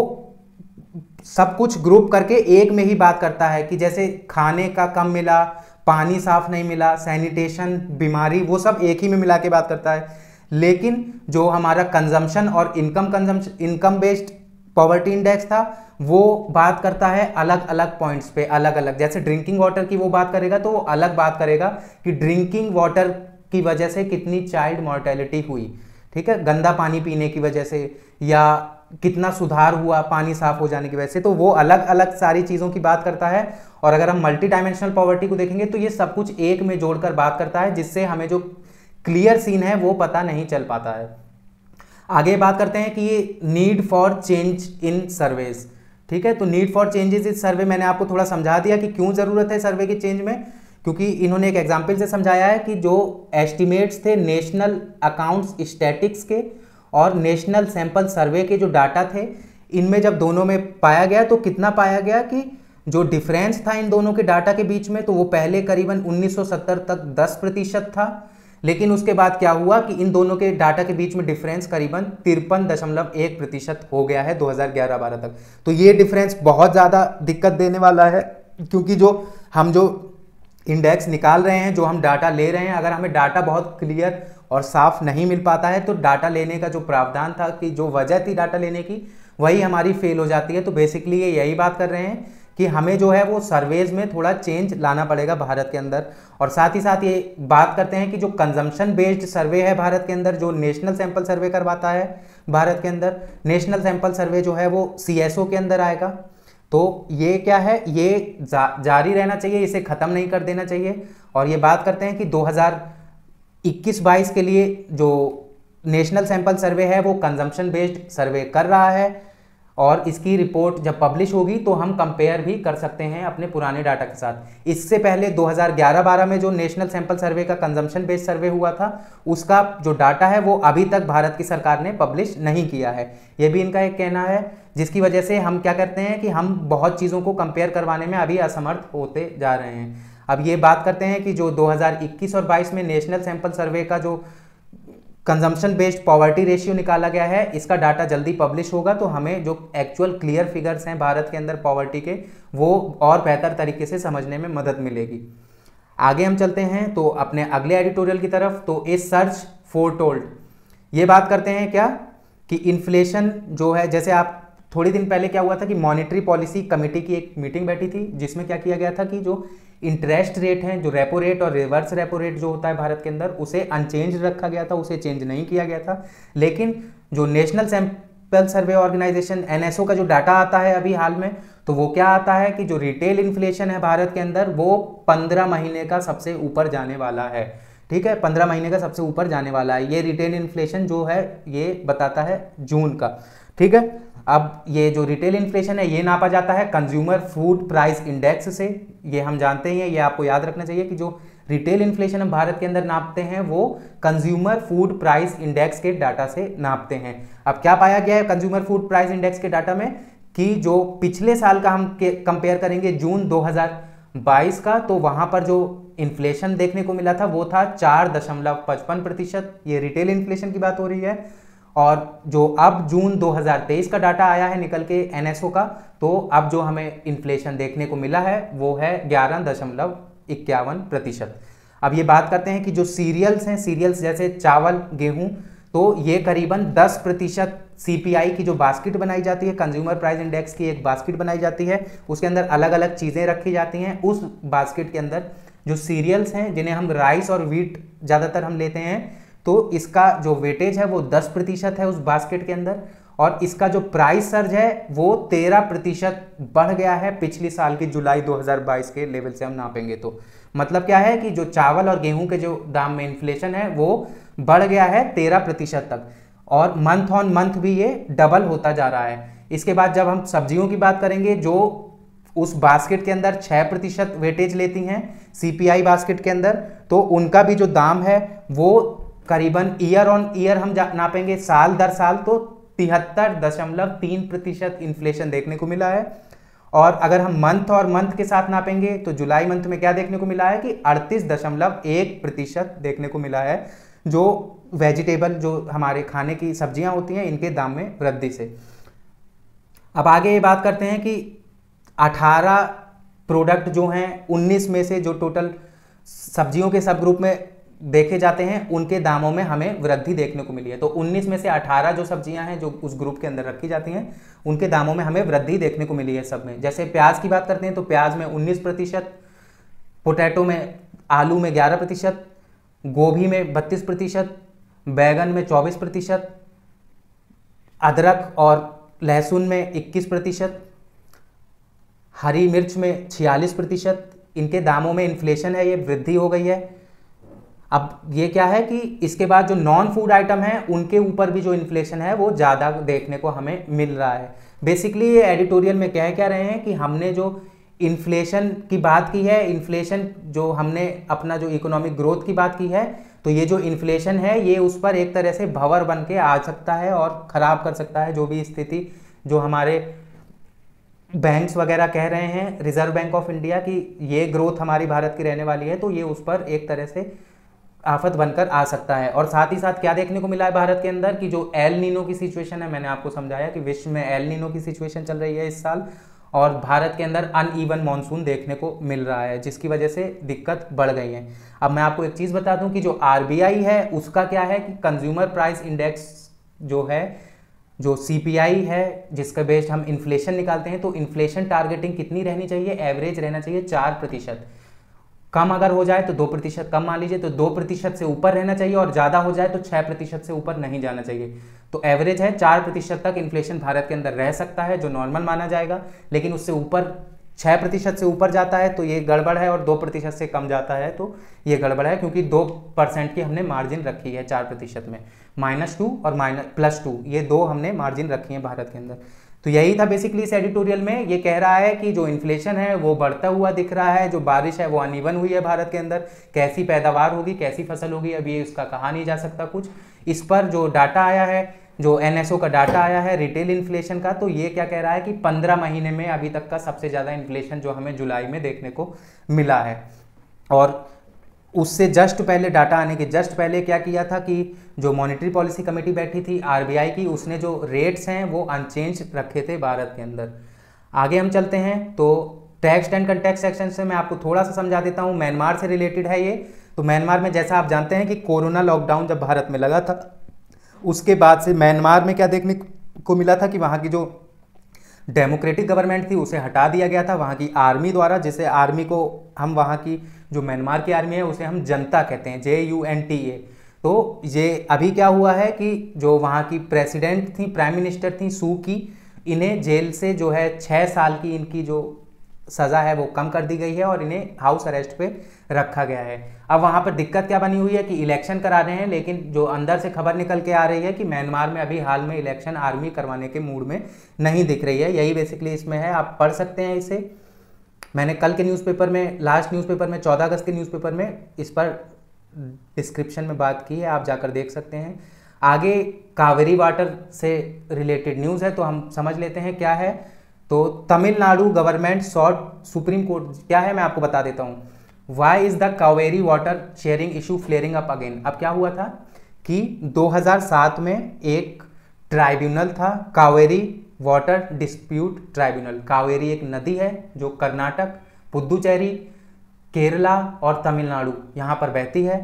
सब कुछ ग्रुप करके एक में ही बात करता है, कि जैसे खाने का कम मिला, पानी साफ नहीं मिला, सैनिटेशन, बीमारी, वो सब एक ही में मिला के बात करता है। लेकिन जो हमारा कंजम्पशन और इनकम बेस्ड पॉवर्टी इंडेक्स था वो बात करता है अलग अलग पॉइंट्स पे, अलग अलग, जैसे ड्रिंकिंग वाटर की वो बात करेगा तो वो अलग बात करेगा कि ड्रिंकिंग वाटर की वजह से कितनी चाइल्ड मॉर्टेलिटी हुई, ठीक है, गंदा पानी पीने की वजह से, या कितना सुधार हुआ पानी साफ हो जाने की वजह से, तो वो अलग अलग सारी चीज़ों की बात करता है। और अगर हम मल्टी डायमेंशनल पॉवर्टी को देखेंगे तो ये सब कुछ एक में जोड़कर बात करता है, जिससे हमें जो क्लियर सीन है वो पता नहीं चल पाता है। आगे बात करते हैं कि ये need for change in surveys, ठीक है, तो need for changes in survey मैंने आपको थोड़ा समझा दिया कि क्यों ज़रूरत है सर्वे के चेंज में, क्योंकि इन्होंने एक एग्जाम्पल से समझाया है कि जो एस्टिमेट्स थे नेशनल अकाउंट्स स्टैटिक्स के और नेशनल सैंपल सर्वे के जो डाटा थे, इनमें जब दोनों में पाया गया तो कितना पाया गया कि जो डिफरेंस था इन दोनों के डाटा के बीच में, तो वो पहले करीबन 1970 तक 10% था, लेकिन उसके बाद क्या हुआ कि इन दोनों के डाटा के बीच में डिफरेंस करीबन 53.1% हो गया है 2011-12 तक। तो ये डिफरेंस बहुत ज़्यादा दिक्कत देने वाला है, क्योंकि जो इंडेक्स निकाल रहे हैं, जो हम डाटा ले रहे हैं, अगर हमें डाटा बहुत क्लियर और साफ नहीं मिल पाता है तो डाटा लेने का जो प्रावधान था, कि जो वजह थी डाटा लेने की, वही हमारी फेल हो जाती है। तो बेसिकली ये यही बात कर रहे हैं कि हमें जो है वो सर्वेज में थोड़ा चेंज लाना पड़ेगा भारत के अंदर। और साथ ही साथ ये बात करते हैं कि जो कंजम्पशन बेस्ड सर्वे है भारत के अंदर, जो नेशनल सैंपल सर्वे करवाता है भारत के अंदर, नेशनल सैंपल सर्वे जो है वो CSO के अंदर आएगा। तो ये क्या है, ये जारी रहना चाहिए, इसे ख़त्म नहीं कर देना चाहिए। और ये बात करते हैं कि 2021-22 के लिए जो नेशनल सैंपल सर्वे है वो कंजम्पशन बेस्ड सर्वे कर रहा है, और इसकी रिपोर्ट जब पब्लिश होगी तो हम कंपेयर भी कर सकते हैं अपने पुराने डाटा के साथ। इससे पहले 2011-12 में जो नेशनल सैंपल सर्वे का कंजम्पशन बेस्ड सर्वे हुआ था, उसका जो डाटा है वो अभी तक भारत की सरकार ने पब्लिश नहीं किया है, ये भी इनका एक कहना है, जिसकी वजह से हम क्या करते हैं कि हम बहुत चीज़ों को कंपेयर करवाने में अभी असमर्थ होते जा रहे हैं। अब ये बात करते हैं कि जो 2021 और 22 में नेशनल सैंपल सर्वे का जो कंजम्पशन बेस्ड पॉवर्टी रेशियो निकाला गया है। इसका डाटा जल्दी पब्लिश होगा तो हमें जो एक्चुअल क्लियर फिगर्स हैं भारत के अंदर पॉवर्टी के वो और बेहतर तरीके से समझने में मदद मिलेगी। आगे हम चलते हैं तो अपने अगले एडिटोरियल की तरफ। तो ए सर्च फोर टोल्ड, ये बात करते हैं क्या कि इन्फ्लेशन जो है, जैसे आप थोड़ी दिन पहले क्या हुआ था कि मॉनेटरी पॉलिसी कमेटी की एक मीटिंग बैठी थी जिसमें क्या किया गया था कि जो इंटरेस्ट रेट हैं, जो रेपो रेट और रिवर्स रेपो रेट जो होता है भारत के अंदर, उसे अनचेंज रखा गया था, उसे चेंज नहीं किया गया था। लेकिन जो national sample survey organisation NSO का जो डाटा आता है अभी हाल में, तो वो क्या आता है कि जो रिटेल इन्फ्लेशन है भारत के अंदर वो 15 महीने का सबसे ऊपर जाने वाला है। ठीक है, 15 महीने का सबसे ऊपर जाने वाला है। ये रिटेल इन्फ्लेशन जो है ये बताता है जून का। ठीक है, अब ये जो रिटेल इन्फ्लेशन है ये नापा जाता है कंज्यूमर फूड प्राइस इंडेक्स से। ये हम जानते ही हैं, ये आपको याद रखना चाहिए कि जो रिटेल इन्फ्लेशन हम भारत के अंदर नापते हैं वो कंज्यूमर फूड प्राइस इंडेक्स के डाटा से नापते हैं। अब क्या पाया गया है कंज्यूमर फूड प्राइस इंडेक्स के डाटा में कि जो पिछले साल का हम कंपेयर करेंगे जून 2022 का, तो वहाँ पर जो इन्फ्लेशन देखने को मिला था वो था 4.55%। ये रिटेल इन्फ्लेशन की बात हो रही है। और जो अब जून 2023 का डाटा आया है निकल के NSO का, तो अब जो हमें इन्फ्लेशन देखने को मिला है वो है 11.51%। अब ये बात करते हैं कि जो सीरियल्स हैं, सीरियल्स जैसे चावल, गेहूं, तो ये करीबन 10% CPI की जो बास्केट बनाई जाती है, कंज्यूमर प्राइस इंडेक्स की एक बास्केट बनाई जाती है, उसके अंदर अलग अलग चीज़ें रखी जाती हैं। उस बास्केट के अंदर जो सीरियल्स हैं जिन्हें हम राइस और व्हीट ज़्यादातर हम लेते हैं, तो इसका जो वेटेज है वो 10% है उस बास्केट के अंदर। और इसका जो प्राइस सर्ज है वो 13% बढ़ गया है पिछली साल की जुलाई 2022 के लेवल से हम नापेंगे तो। मतलब क्या है कि जो चावल और गेहूं के जो दाम में इन्फ्लेशन है वो बढ़ गया है 13% तक, और मंथ ऑन मंथ भी ये डबल होता जा रहा है। इसके बाद जब हम सब्जियों की बात करेंगे जो उस बास्केट के अंदर 6% वेटेज लेती हैं CPI बास्केट के अंदर, तो उनका भी जो दाम है वो करीबन ईयर ऑन ईयर हम नापेंगे साल दर साल, तो 73.3% इन्फ्लेशन देखने को मिला है। और अगर हम मंथ और मंथ के साथ नापेंगे तो जुलाई मंथ में क्या देखने को मिला है कि 38.1% देखने को मिला है जो वेजिटेबल, जो हमारे खाने की सब्जियां होती हैं, इनके दाम में वृद्धि से। अब आगे ये बात करते हैं कि 18 प्रोडक्ट जो हैं 19 में से जो टोटल सब्जियों के सब ग्रुप में देखे जाते हैं उनके दामों में हमें वृद्धि देखने को मिली है। तो 19 में से 18 जो सब्जियां हैं जो उस ग्रुप के अंदर रखी जाती हैं उनके दामों में हमें वृद्धि देखने को मिली है सब में। जैसे प्याज की बात करते हैं तो प्याज में 19%, पोटैटो में, आलू में 11%, गोभी में 32%, बैगन में 24%, अदरक और लहसुन में 21%, हरी मिर्च में 46%। इनके दामों में इन्फ्लेशन है, ये वृद्धि हो गई है। अब ये क्या है कि इसके बाद जो नॉन फूड आइटम हैं उनके ऊपर भी जो इन्फ्लेशन है वो ज़्यादा देखने को हमें मिल रहा है। बेसिकली ये एडिटोरियल में कह क्या रहे हैं कि हमने जो इन्फ्लेशन की बात की है, इन्फ्लेशन जो हमने अपना जो इकोनॉमिक ग्रोथ की बात की है, तो ये जो इन्फ्लेशन है ये उस पर एक तरह से भंवर बन के आ सकता है और ख़राब कर सकता है जो भी स्थिति जो हमारे बैंक्स वगैरह कह रहे हैं, रिजर्व बैंक ऑफ इंडिया, कि ये ग्रोथ हमारी भारत की रहने वाली है, तो ये उस पर एक तरह से आफत बनकर आ सकता है। और साथ ही साथ क्या देखने को मिला है भारत के अंदर कि जो एल नीनो की सिचुएशन है, मैंने आपको समझाया कि विश्व में एल नीनो की सिचुएशन चल रही है इस साल, और भारत के अंदर अनईवन मानसून देखने को मिल रहा है जिसकी वजह से दिक्कत बढ़ गई है। अब मैं आपको एक चीज़ बता दूं कि जो RBI है उसका क्या है कि कंज्यूमर प्राइस इंडेक्स जो है, जो CPI है जिसके बेस्ड हम इन्फ्लेशन निकालते हैं, तो इन्फ्लेशन टारगेटिंग कितनी रहनी चाहिए, एवरेज रहना चाहिए 4%। कम अगर हो जाए तो 2% कम मान लीजिए, तो 2% से ऊपर रहना चाहिए, और ज़्यादा हो जाए तो 6% से ऊपर नहीं जाना चाहिए। तो एवरेज है 4% तक इन्फ्लेशन भारत के अंदर रह सकता है जो नॉर्मल माना जाएगा, लेकिन उससे ऊपर 6% से ऊपर जाता है तो ये गड़बड़ है, और 2% से कम जाता है तो ये गड़बड़ है, क्योंकि 2% की हमने मार्जिन रखी है 4% में, -2 और +2, ये दो हमने मार्जिन रखी है भारत के अंदर। तो यही था बेसिकली इस एडिटोरियल में। ये कह रहा है कि जो इन्फ्लेशन है वो बढ़ता हुआ दिख रहा है, जो बारिश है वो अनइवन हुई है भारत के अंदर, कैसी पैदावार होगी, कैसी फसल होगी, अभी ये उसका कहा नहीं जा सकता कुछ। इस पर जो डाटा आया है, जो NSO का डाटा आया है रिटेल इन्फ्लेशन का, तो ये क्या कह रहा है कि 15 महीने में अभी तक का सबसे ज़्यादा इन्फ्लेशन जो हमें जुलाई में देखने को मिला है। और उससे जस्ट पहले, डाटा आने के जस्ट पहले क्या किया था कि जो मॉनेटरी पॉलिसी कमेटी बैठी थी आरबीआई की, उसने जो रेट्स हैं वो अनचेंज रखे थे भारत के अंदर। आगे हम चलते हैं तो टेक्स्ट एंड कंटेक्स्ट सेक्शन से मैं आपको थोड़ा सा समझा देता हूँ। म्यांमार से रिलेटेड है ये। तो म्यांमार में जैसा आप जानते हैं कि कोरोना लॉकडाउन जब भारत में लगा था, उसके बाद से म्यांमार में क्या देखने को मिला था कि वहाँ की जो डेमोक्रेटिक गवर्नमेंट थी उसे हटा दिया गया था। वहाँ की आर्मी द्वारा, जिसे आर्मी को हम, वहाँ की जो म्यांमार की आर्मी है उसे हम जनता कहते हैं, JUNTA। तो ये अभी क्या हुआ है कि जो वहाँ की प्रेसिडेंट थी, प्राइम मिनिस्टर थी सू की, इन्हें जेल से जो है 6 साल की इनकी जो सज़ा है वो कम कर दी गई है और इन्हें हाउस अरेस्ट पे रखा गया है। अब वहाँ पर दिक्कत क्या बनी हुई है कि इलेक्शन करा रहे हैं, लेकिन जो अंदर से खबर निकल के आ रही है कि म्यांमार में अभी हाल में इलेक्शन आर्मी करवाने के मूड में नहीं दिख रही है। यही बेसिकली इसमें है, आप पढ़ सकते हैं इसे। मैंने कल के न्यूज़पेपर में, लास्ट न्यूज़पेपर में 14 अगस्त के न्यूज़पेपर में इस पर डिस्क्रिप्शन में बात की है, आप जाकर देख सकते हैं। आगे कावेरी वाटर से रिलेटेड न्यूज़ है तो हम समझ लेते हैं क्या है। तो तमिलनाडु government short supreme court क्या है मैं आपको बता देता हूँ। Why is the Kaveri water sharing issue flaring up again. अब क्या हुआ था कि 2007 में एक ट्राइब्यूनल था, Kaveri water dispute tribunal. Kaveri एक नदी है जो कर्नाटक, पुदुचेरी, केरला और तमिलनाडु यहाँ पर बहती है।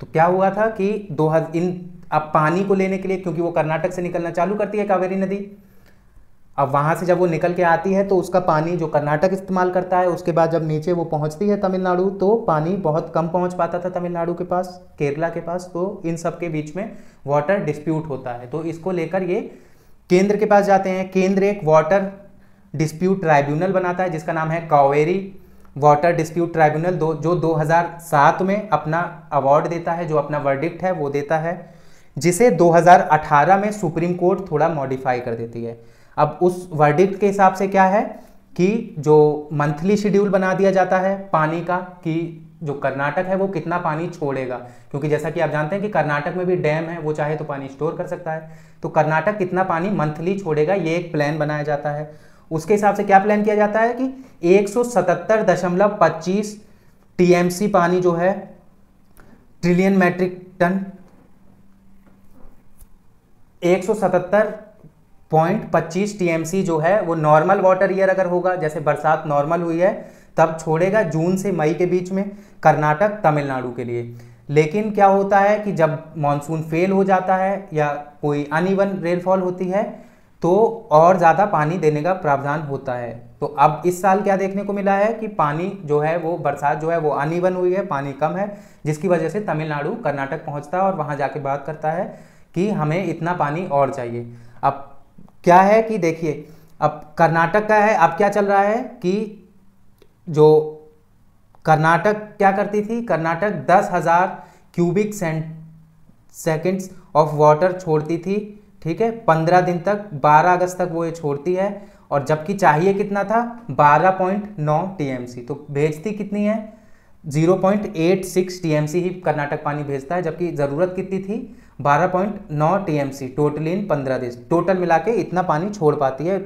तो क्या हुआ था कि अब पानी को लेने के लिए, क्योंकि वो कर्नाटक से निकलना चालू करती है कावेरी नदी, अब वहाँ से जब वो निकल के आती है तो उसका पानी जो कर्नाटक इस्तेमाल करता है, उसके बाद जब नीचे वो पहुँचती है तमिलनाडु, तो पानी बहुत कम पहुँच पाता था तमिलनाडु के पास, केरला के पास। तो इन सब के बीच में वाटर डिस्प्यूट होता है। तो इसको लेकर ये केंद्र के पास जाते हैं। केंद्र एक वाटर डिस्प्यूट ट्राइब्यूनल बनाता है जिसका नाम है कावेरी वाटर डिस्प्यूट ट्राइब्यूनल, जो 2007 में अपना अवार्ड देता है, जो अपना वर्डिक्ट है वो देता है, जिसे 2018 में सुप्रीम कोर्ट थोड़ा मॉडिफाई कर देती है। अब उस वर्डिक्ट के हिसाब से क्या है कि जो मंथली शेड्यूल बना दिया जाता है पानी का, कि जो कर्नाटक है वो कितना पानी छोड़ेगा, क्योंकि जैसा कि आप जानते हैं कि कर्नाटक में भी डैम है, वो चाहे तो पानी स्टोर कर सकता है। तो कर्नाटक कितना पानी मंथली छोड़ेगा, ये एक प्लान बनाया जाता है। उसके हिसाब से क्या प्लान किया जाता है कि 177.25 TMC पानी जो है, ट्रिलियन मैट्रिक टन, 177.25 TMC जो है वो नॉर्मल वाटर ईयर अगर होगा, जैसे बरसात नॉर्मल हुई है तब छोड़ेगा, जून से मई के बीच में, कर्नाटक तमिलनाडु के लिए। लेकिन क्या होता है कि जब मानसून फेल हो जाता है या कोई अनइवन रेनफॉल होती है तो और ज़्यादा पानी देने का प्रावधान होता है। तो अब इस साल क्या देखने को मिला है कि पानी जो है वो, बरसात जो है वो अनइवन हुई है, पानी कम है, जिसकी वजह से तमिलनाडु कर्नाटक पहुँचता है और वहाँ जाके बात करता है कि हमें इतना पानी और चाहिए। अब क्या है कि देखिए, अब कर्नाटक का है, अब क्या चल रहा है कि जो कर्नाटक क्या करती थी, कर्नाटक 10,000 cubic seconds of water छोड़ती थी, ठीक है, 15 दिन तक, 12 अगस्त तक वो ये छोड़ती है, और जबकि चाहिए कितना था 12.9 TMC, तो भेजती कितनी है 0.86 TMC ही कर्नाटक पानी भेजता है, जबकि ज़रूरत कितनी थी 12.9 TMC टोटल इन 15 दिन। टोटल मिला के इतना पानी छोड़ पाती है,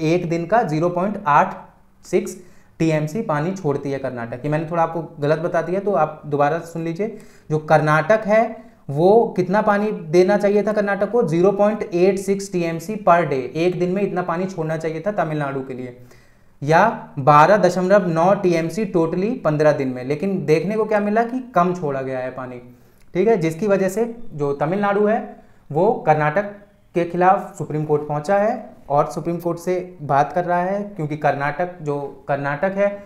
एक दिन का 0.86 TMC पानी छोड़ती है कर्नाटक। ये मैंने थोड़ा आपको गलत बता दिया तो आप दोबारा सुन लीजिए। जो कर्नाटक है वो कितना पानी देना चाहिए था कर्नाटक को, 0.86 TMC पर डे, एक दिन में इतना पानी छोड़ना चाहिए था तमिलनाडु के लिए, या 12.9 TMC टोटली 15 दिन में। लेकिन देखने को क्या मिला कि कम छोड़ा गया है पानी, ठीक है, जिसकी वजह से जो तमिलनाडु है वो कर्नाटक के खिलाफ सुप्रीम कोर्ट पहुंचा है और सुप्रीम कोर्ट से बात कर रहा है, क्योंकि कर्नाटक, जो कर्नाटक है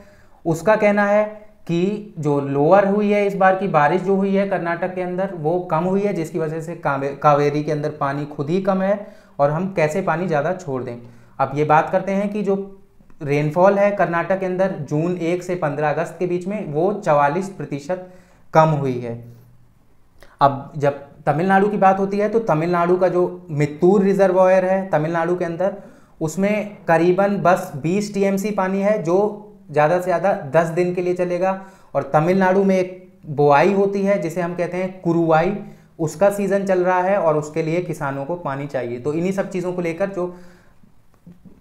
उसका कहना है कि जो लोअर हुई है इस बार की बारिश जो हुई है कर्नाटक के अंदर वो कम हुई है, जिसकी वजह से कावेरी के अंदर पानी खुद ही कम है और हम कैसे पानी ज़्यादा छोड़ दें। अब ये बात करते हैं कि जो रेनफॉल है कर्नाटक के अंदर जून 1 से 15 अगस्त के बीच में वो 44% कम हुई है। अब जब तमिलनाडु की बात होती है तो तमिलनाडु का जो मित्तूर रिजर्वायर है तमिलनाडु के अंदर, उसमें करीबन बस 20 TMC पानी है जो ज़्यादा से ज़्यादा 10 दिन के लिए चलेगा। और तमिलनाडु में एक बोआई होती है जिसे हम कहते हैं कुरुवाई, उसका सीज़न चल रहा है और उसके लिए किसानों को पानी चाहिए। तो इन्हीं सब चीज़ों को लेकर जो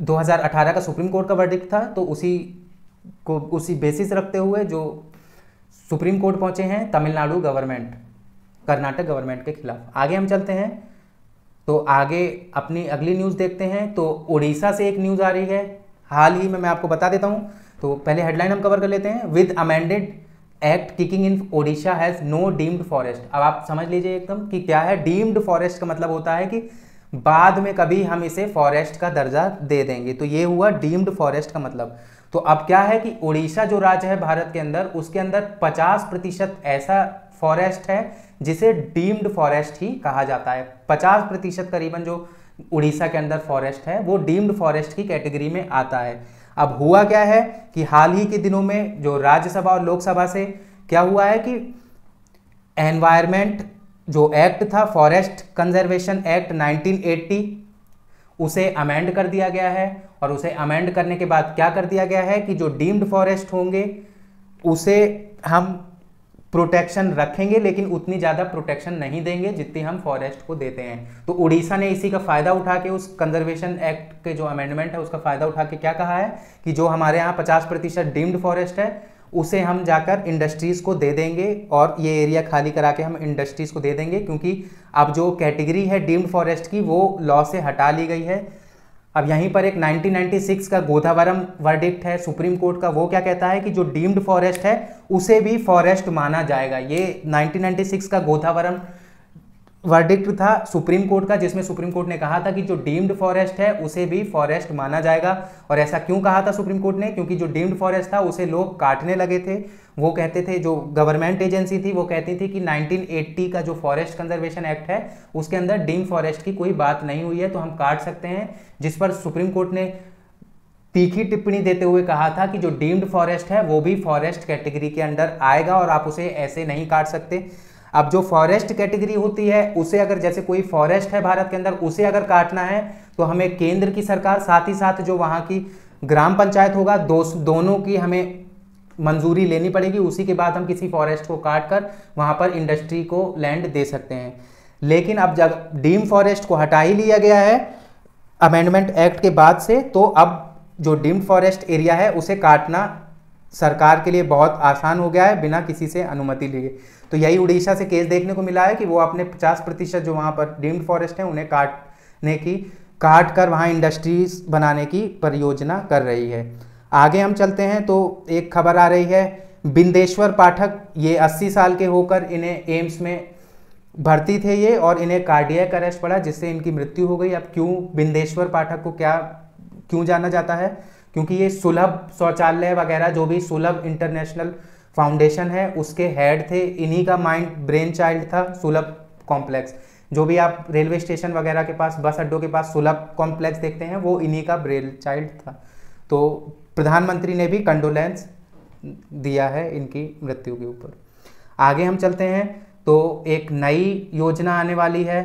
2018 का सुप्रीम कोर्ट का वर्डिक्ट था, तो उसी बेसिस रखते हुए जो सुप्रीम कोर्ट पहुंचे हैं तमिलनाडु गवर्नमेंट, कर्नाटक गवर्नमेंट के खिलाफ। आगे हम चलते हैं तो आगे अपनी अगली न्यूज़ देखते हैं तो उड़ीसा से एक न्यूज़ आ रही है हाल ही में, मैं आपको बता देता हूँ। तो पहले हेडलाइन हम कवर कर लेते हैं। With amended act kicking in Odisha has no deemed forest. अब आप समझ लीजिए एकदम कि क्या है डीम्ड फॉरेस्ट का मतलब होता है कि बाद में कभी हम इसे फॉरेस्ट का दर्जा दे देंगे, तो ये हुआ डीम्ड फॉरेस्ट का मतलब। तो अब क्या है कि ओडिशा जो राज्य है भारत के अंदर, उसके अंदर 50% ऐसा फॉरेस्ट है जिसे डीम्ड फॉरेस्ट ही कहा जाता है। 50% करीबन जो उड़ीसा के अंदर फॉरेस्ट है वो डीम्ड फॉरेस्ट की कैटेगरी में आता है। अब हुआ क्या है कि हाल ही के दिनों में जो राज्यसभा और लोकसभा से क्या हुआ है कि एनवायरमेंट जो एक्ट था, फॉरेस्ट कंजर्वेशन एक्ट 1980, उसे अमेंड कर दिया गया है। और उसे अमेंड करने के बाद क्या कर दिया गया है कि जो डीम्ड फॉरेस्ट होंगे उसे हम प्रोटेक्शन रखेंगे, लेकिन उतनी ज़्यादा प्रोटेक्शन नहीं देंगे जितनी हम फॉरेस्ट को देते हैं। तो उड़ीसा ने इसी का फ़ायदा उठा के, उस कंजर्वेशन एक्ट के जो अमेंडमेंट है उसका फ़ायदा उठा के क्या कहा है कि जो हमारे यहाँ 50% डीम्ड फॉरेस्ट है उसे हम जाकर इंडस्ट्रीज़ को दे देंगे और ये एरिया खाली करा के हम इंडस्ट्रीज़ को दे देंगे, क्योंकि अब जो कैटेगरी है डीम्ड फॉरेस्ट की वो लॉ से हटा ली गई है। अब यहीं पर एक 1996 का गोदावरम वर्डिक्ट है सुप्रीम कोर्ट का, वो क्या कहता है कि जो डीम्ड फॉरेस्ट है उसे भी फॉरेस्ट माना जाएगा। ये 1996 का गोदावरम वर्डिक्ट था सुप्रीम कोर्ट का, जिसमें सुप्रीम कोर्ट ने कहा था कि जो डीम्ड फॉरेस्ट है उसे भी फॉरेस्ट माना जाएगा। और ऐसा क्यों कहा था सुप्रीम कोर्ट ने, क्योंकि जो डीम्ड फॉरेस्ट था उसे लोग काटने लगे थे। वो कहते थे, जो गवर्नमेंट एजेंसी थी वो कहती थी कि 1980 का जो फॉरेस्ट कंजर्वेशन एक्ट है उसके अंदर डीम्ड फॉरेस्ट की कोई बात नहीं हुई है तो हम काट सकते हैं, जिस पर सुप्रीम कोर्ट ने तीखी टिप्पणी देते हुए कहा था कि जो डीम्ड फॉरेस्ट है वो भी फॉरेस्ट कैटेगरी के अंदर आएगा और आप उसे ऐसे नहीं काट सकते। अब जो फॉरेस्ट कैटेगरी होती है उसे अगर, जैसे कोई फॉरेस्ट है भारत के अंदर, उसे अगर काटना है तो हमें केंद्र की सरकार साथ ही साथ जो वहाँ की ग्राम पंचायत होगा दोनों की हमें मंजूरी लेनी पड़ेगी, उसी के बाद हम किसी फॉरेस्ट को काट कर वहाँ पर इंडस्ट्री को लैंड दे सकते हैं। लेकिन अब जब डीम्ड फॉरेस्ट को हटा ही लिया गया है अमेंडमेंट एक्ट के बाद से, तो अब जो डीम्ड फॉरेस्ट एरिया है उसे काटना सरकार के लिए बहुत आसान हो गया है बिना किसी से अनुमति लिए। तो यही उड़ीसा से केस देखने को मिला है कि वो अपने 50% जो वहाँ पर डीम्ड फॉरेस्ट हैं उन्हें काट कर वहाँ इंडस्ट्रीज बनाने की परियोजना कर रही है। आगे हम चलते हैं तो एक खबर आ रही है, बिंदेश्वर पाठक, ये 80 साल के होकर इन्हें एम्स में भर्ती थे ये, और इन्हें कार्डियक अरेस्ट पड़ा जिससे इनकी मृत्यु हो गई। अब क्यों बिंदेश्वर पाठक को क्यों जाना जाता है, क्योंकि ये सुलभ शौचालय वगैरह जो भी सुलभ इंटरनेशनल फाउंडेशन है उसके हेड थे, इन्हीं का ब्रेन चाइल्ड था सुलभ कॉम्प्लेक्स। जो भी आप रेलवे स्टेशन वगैरह के पास, बस अड्डों के पास सुलभ कॉम्प्लेक्स देखते हैं, वो इन्हीं का ब्रेन चाइल्ड था। तो प्रधानमंत्री ने भी कंडोलेंस दिया है इनकी मृत्यु के ऊपर। आगे हम चलते हैं तो एक नई योजना आने वाली है,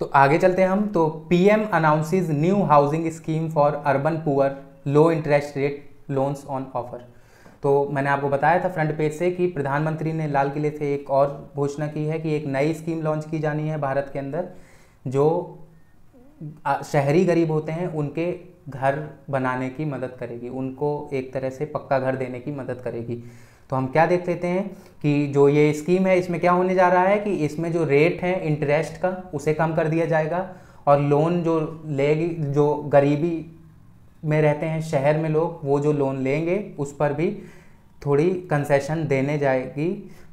तो आगे चलते हैं हम। तो PM announces new housing scheme for urban poor, low interest rate loans on offer. तो मैंने आपको बताया था फ्रंट पेज से कि प्रधानमंत्री ने लाल किले से एक और घोषणा की है कि एक नई स्कीम लॉन्च की जानी है भारत के अंदर, जो शहरी गरीब होते हैं उनके घर बनाने की मदद करेगी, उनको एक तरह से पक्का घर देने की मदद करेगी। तो हम क्या देख लेते हैं कि जो ये स्कीम है इसमें क्या होने जा रहा है कि इसमें जो रेट है इंटरेस्ट का उसे कम कर दिया जाएगा, और लोन जो लेगी, जो गरीबी में रहते हैं शहर में लोग, वो जो लोन लेंगे उस पर भी थोड़ी कंसेशन देने जाएगी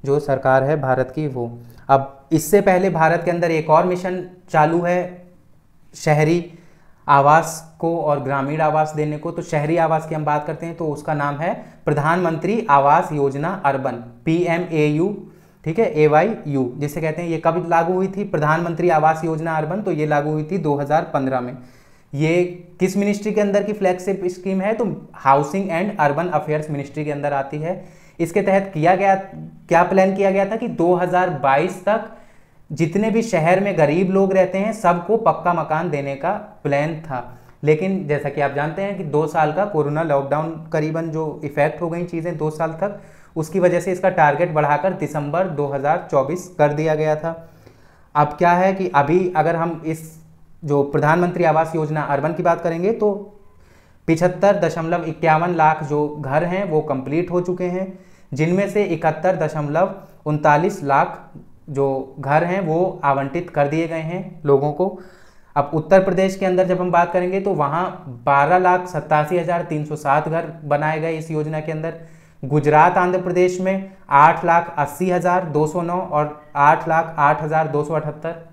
जो सरकार है भारत की वो। अब इससे पहले भारत के अंदर एक और मिशन चालू है शहरी आवास को और ग्रामीण आवास देने को। तो शहरी आवास की हम बात करते हैं तो उसका नाम है प्रधानमंत्री आवास योजना अर्बन, PMAU, ठीक है, AYU जिसे कहते हैं। ये कब लागू हुई थी प्रधानमंत्री आवास योजना अर्बन? तो ये लागू हुई थी 2015 में। ये किस मिनिस्ट्री के अंदर की फ्लैगशिप स्कीम है? तो housing and urban affairs ministry के अंदर आती है। इसके तहत क्या प्लान किया गया था कि 2022 तक जितने भी शहर में गरीब लोग रहते हैं सबको पक्का मकान देने का प्लान था। लेकिन जैसा कि आप जानते हैं कि 2 साल का कोरोना लॉकडाउन करीबन जो इफ़ेक्ट हो गई चीज़ें 2 साल तक, उसकी वजह से इसका टारगेट बढ़ाकर दिसंबर 2024 कर दिया गया था। अब क्या है कि अभी अगर हम इस जो प्रधानमंत्री आवास योजना अर्बन की बात करेंगे तो 75.51 लाख जो घर हैं वो कंप्लीट हो चुके हैं, जिनमें से 71.39 लाख जो घर हैं वो आवंटित कर दिए गए हैं लोगों को। अब उत्तर प्रदेश के अंदर जब हम बात करेंगे तो वहाँ 12,87,307 घर बनाए गए इस योजना के अंदर। गुजरात आंध्र प्रदेश में 8,80,209 और 8,08,278।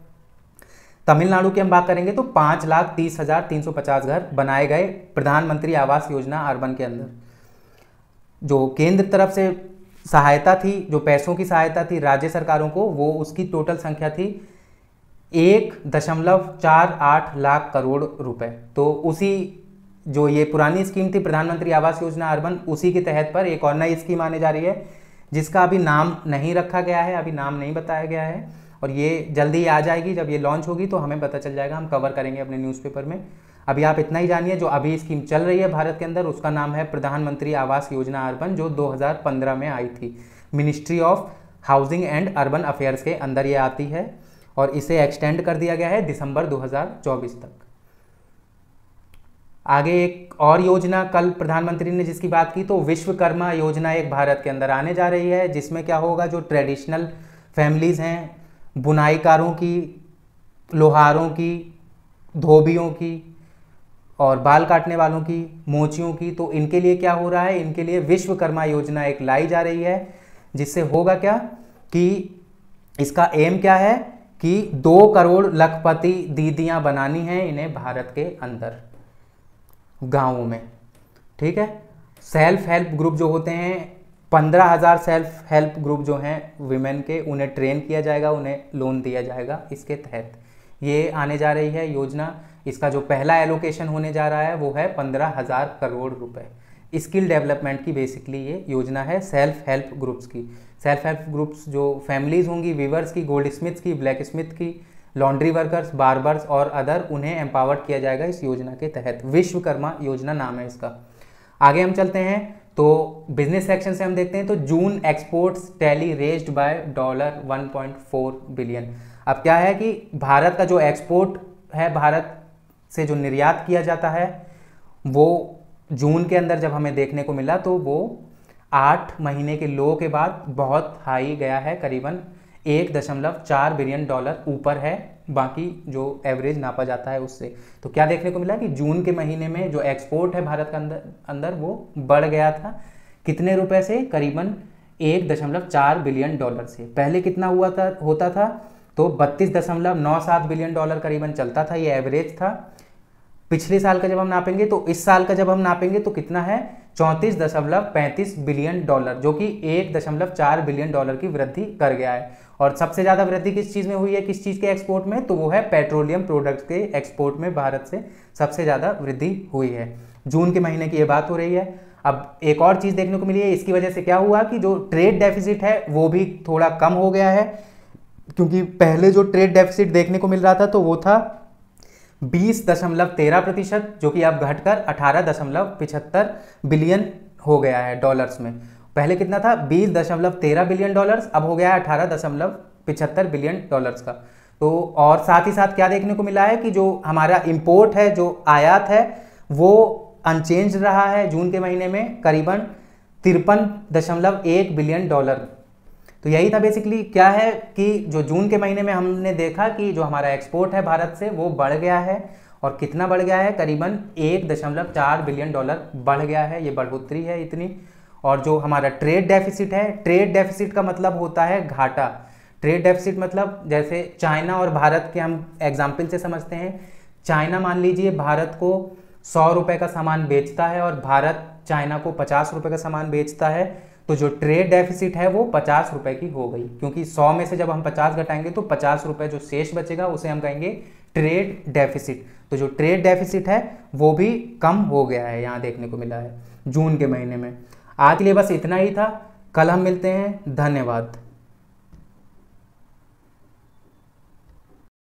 तमिलनाडु की हम बात करेंगे तो 5,30,350 घर बनाए गए प्रधानमंत्री आवास योजना अर्बन के अंदर। जो केंद्र तरफ से सहायता थी, जो पैसों की सहायता थी राज्य सरकारों को, वो उसकी टोटल संख्या थी 1.48 लाख करोड़ रुपए। तो उसी जो ये पुरानी स्कीम थी प्रधानमंत्री आवास योजना अर्बन, उसी के तहत पर एक और नई स्कीम आने जा रही है जिसका अभी नाम नहीं रखा गया है, अभी नाम नहीं बताया गया है और ये जल्दी आ जाएगी। जब ये लॉन्च होगी तो हमें पता चल जाएगा, हम कवर करेंगे अपने न्यूज़पेपर में। अभी आप इतना ही जानिए, जो अभी स्कीम चल रही है भारत के अंदर उसका नाम है प्रधानमंत्री आवास योजना अर्बन, जो 2015 में आई थी। Ministry of housing and urban affairs के अंदर ये आती है और इसे एक्सटेंड कर दिया गया है दिसंबर 2024 तक। आगे एक और योजना कल प्रधानमंत्री ने जिसकी बात की तो विश्वकर्मा योजना एक भारत के अंदर आने जा रही है, जिसमें क्या होगा, जो ट्रेडिशनल फैमिलीज़ हैं, बुनाईकारों की, लोहारों की, धोबियों की और बाल काटने वालों की, मोचियों की, तो इनके लिए क्या हो रहा है, इनके लिए विश्वकर्मा योजना एक लाई जा रही है। जिससे होगा क्या कि इसका एम क्या है कि 2 करोड़ लखपति दीदियां बनानी हैं इन्हें भारत के अंदर गांवों में, ठीक है। सेल्फ हेल्प ग्रुप जो होते हैं 15,000 सेल्फ हेल्प ग्रुप जो हैं वीमेन के, उन्हें ट्रेन किया जाएगा, उन्हें लोन दिया जाएगा। इसके तहत ये आने जा रही है योजना। इसका जो पहला एलोकेशन होने जा रहा है वो है 15,000 करोड़ रुपए। स्किल डेवलपमेंट की बेसिकली ये योजना है, सेल्फ हेल्प ग्रुप्स की। सेल्फ हेल्प ग्रुप्स जो फैमिलीज़ होंगी, वीवर्स की, गोल्ड स्मिथ्स की, ब्लैक स्मिथ की, लॉन्ड्री वर्कर्स, बार्बर्स और अदर, उन्हें एम्पावर्ड किया जाएगा इस योजना के तहत। विश्वकर्मा योजना नाम है इसका। आगे हम चलते हैं तो बिजनेस सेक्शन से हम देखते हैं तो June exports tally raised by dollar 1.4 billion. अब क्या है कि भारत का जो एक्सपोर्ट है, भारत से जो निर्यात किया जाता है, वो जून के अंदर जब हमें देखने को मिला तो वो 8 महीने के लो के बाद बहुत हाई गया है, करीबन 1.4 बिलियन डॉलर ऊपर है बाकी जो एवरेज नापा जाता है उससे। तो क्या देखने को मिला कि जून के महीने में जो एक्सपोर्ट है भारत के अंदर वो बढ़ गया था, कितने रुपए से, करीबन 1.4 बिलियन डॉलर से। पहले कितना होता था तो 32.97 बिलियन डॉलर करीबन चलता था, ये एवरेज था। पिछले साल का जब हम नापेंगे तो इस साल का जब हम नापेंगे तो कितना है, 34.35 बिलियन डॉलर, जो कि 1.4 बिलियन डॉलर की वृद्धि कर गया है। और सबसे ज़्यादा वृद्धि किस चीज़ में हुई है, किस चीज़ के एक्सपोर्ट में, तो वो है पेट्रोलियम प्रोडक्ट्स के एक्सपोर्ट में भारत से सबसे ज़्यादा वृद्धि हुई है। जून के महीने की ये बात हो रही है। अब एक और चीज़ देखने को मिली है, इसकी वजह से क्या हुआ कि जो ट्रेड डेफिसिट है वो भी थोड़ा कम हो गया है, क्योंकि पहले जो ट्रेड डेफिसिट देखने को मिल रहा था तो वो था 20.13%, जो कि अब घटकर 18.75 बिलियन हो गया है डॉलर्स में। पहले कितना था, 20.13 बिलियन डॉलर्स, अब हो गया 18.75 बिलियन डॉलर्स का। तो और साथ ही साथ क्या देखने को मिला है कि जो हमारा इंपोर्ट है, जो आयात है, वो अनचेंज रहा है जून के महीने में, करीबन 53.1 बिलियन डॉलर। तो यही था बेसिकली। क्या है कि जो जून के महीने में हमने देखा कि जो हमारा एक्सपोर्ट है भारत से वो बढ़ गया है, और कितना बढ़ गया है, करीबन 1.4 बिलियन डॉलर बढ़ गया है, ये बढ़ोतरी है इतनी। और जो हमारा ट्रेड डेफिसिट है, ट्रेड डेफिसिट का मतलब होता है घाटा। ट्रेड डेफिसिट मतलब जैसे चाइना और भारत के हम एग्जाम्पल से समझते हैं, चाइना मान लीजिए भारत को 100 रुपये का सामान बेचता है और भारत चाइना को 50 रुपये का सामान बेचता है, तो जो ट्रेड डेफिसिट है वो 50 रुपये की हो गई, क्योंकि 100 में से जब हम 50 घटाएंगे तो 50 रुपये जो शेष बचेगा उसे हम कहेंगे ट्रेड डेफिसिट। तो जो ट्रेड डेफिसिट है वो भी कम हो गया है, यहाँ देखने को मिला है जून के महीने में। आज के लिए बस इतना ही था, कल हम मिलते हैं, धन्यवाद।